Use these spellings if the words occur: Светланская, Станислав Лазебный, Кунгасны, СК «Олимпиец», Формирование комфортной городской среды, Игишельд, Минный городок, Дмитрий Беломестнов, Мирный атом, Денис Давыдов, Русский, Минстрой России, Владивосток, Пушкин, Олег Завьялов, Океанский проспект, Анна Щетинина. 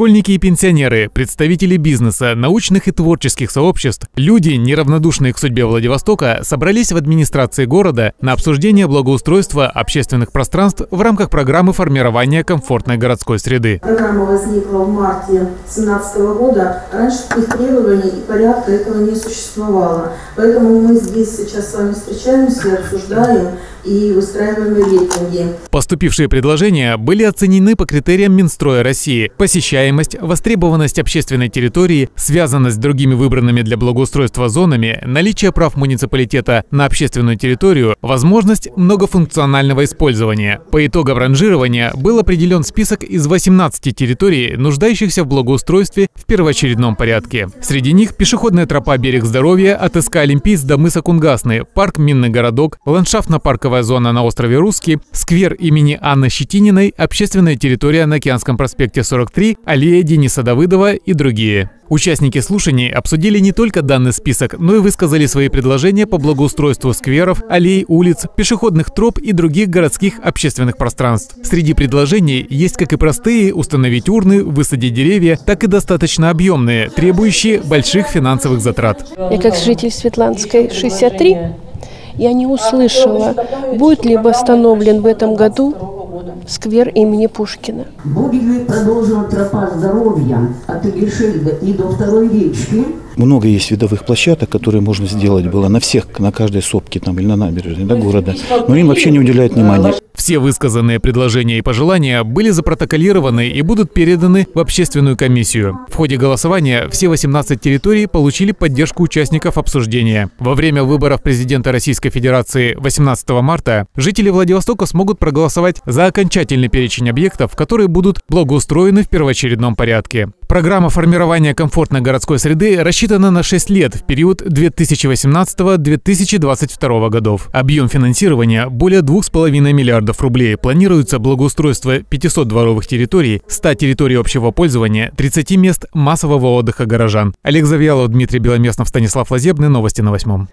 школьники и пенсионеры, представители бизнеса, научных и творческих сообществ, люди, неравнодушные к судьбе Владивостока, собрались в администрации города на обсуждение благоустройства общественных пространств в рамках программы формирования комфортной городской среды. Программа возникла в марте 2017 года. Раньше их требований и порядка этого не существовало. Поэтому мы здесь сейчас с вами встречаемся, обсуждаем и выстраиваем рейтинги. Поступившие предложения были оценены по критериям Минстроя России: посещаемость, востребованность общественной территории, связанность с другими выбранными для благоустройства зонами, наличие прав муниципалитета на общественную территорию, возможность многофункционального использования. По итогам ранжирования был определен список из 18 территорий, нуждающихся в благоустройстве в первоочередном порядке. Среди них пешеходная тропа «Берег здоровья» от СК «Олимпиец» до мыса Кунгасны, парк «Минный городок», ландшафтно-парковая зона на острове Русский, сквер имени Анны Щетининой, общественная территория на Океанском проспекте 43, аллея Дениса Давыдова и другие. Участники слушаний обсудили не только данный список, но и высказали свои предложения по благоустройству скверов, аллей, улиц, пешеходных троп и других городских общественных пространств. Среди предложений есть как и простые – установить урны, высадить деревья, так и достаточно объемные, требующие больших финансовых затрат. Я как житель Светланской, 63, я не услышала, будет ли восстановлен в этом году сквер имени Пушкина. Будет продолжена тропа здоровья от Игишельда и до Второй речки. Много есть видовых площадок, которые можно сделать было на всех, на каждой сопке там, или на набережной города, но им вообще не уделяют внимания. Все высказанные предложения и пожелания были запротоколированы и будут переданы в общественную комиссию. В ходе голосования все 18 территорий получили поддержку участников обсуждения. Во время выборов президента Российской Федерации 18 марта жители Владивостока смогут проголосовать за окончательный перечень объектов, которые будут благоустроены в первоочередном порядке. Программа формирования комфортной городской среды рассчитана на 6 лет в период 2018-2022 годов. Объем финансирования более 2,5 миллиардов рублей. Планируется благоустройство 500 дворовых территорий, 100 территорий общего пользования, 30 мест массового отдыха горожан. Олег Завьялов, Дмитрий Беломестнов, Станислав Лазебный. Новости на 8.